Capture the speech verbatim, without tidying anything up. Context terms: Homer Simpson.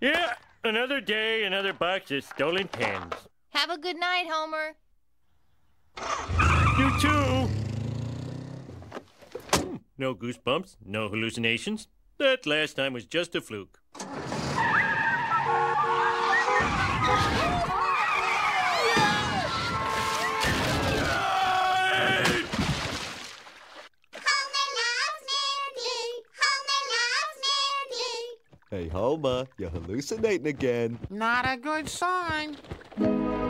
Yeah, another day, another box of stolen pens. Have a good night, Homer. You too. Hmm, no goosebumps, no hallucinations. That last time was just a fluke. Hey, Homer, you're hallucinating again. Not a good sign.